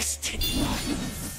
destiny.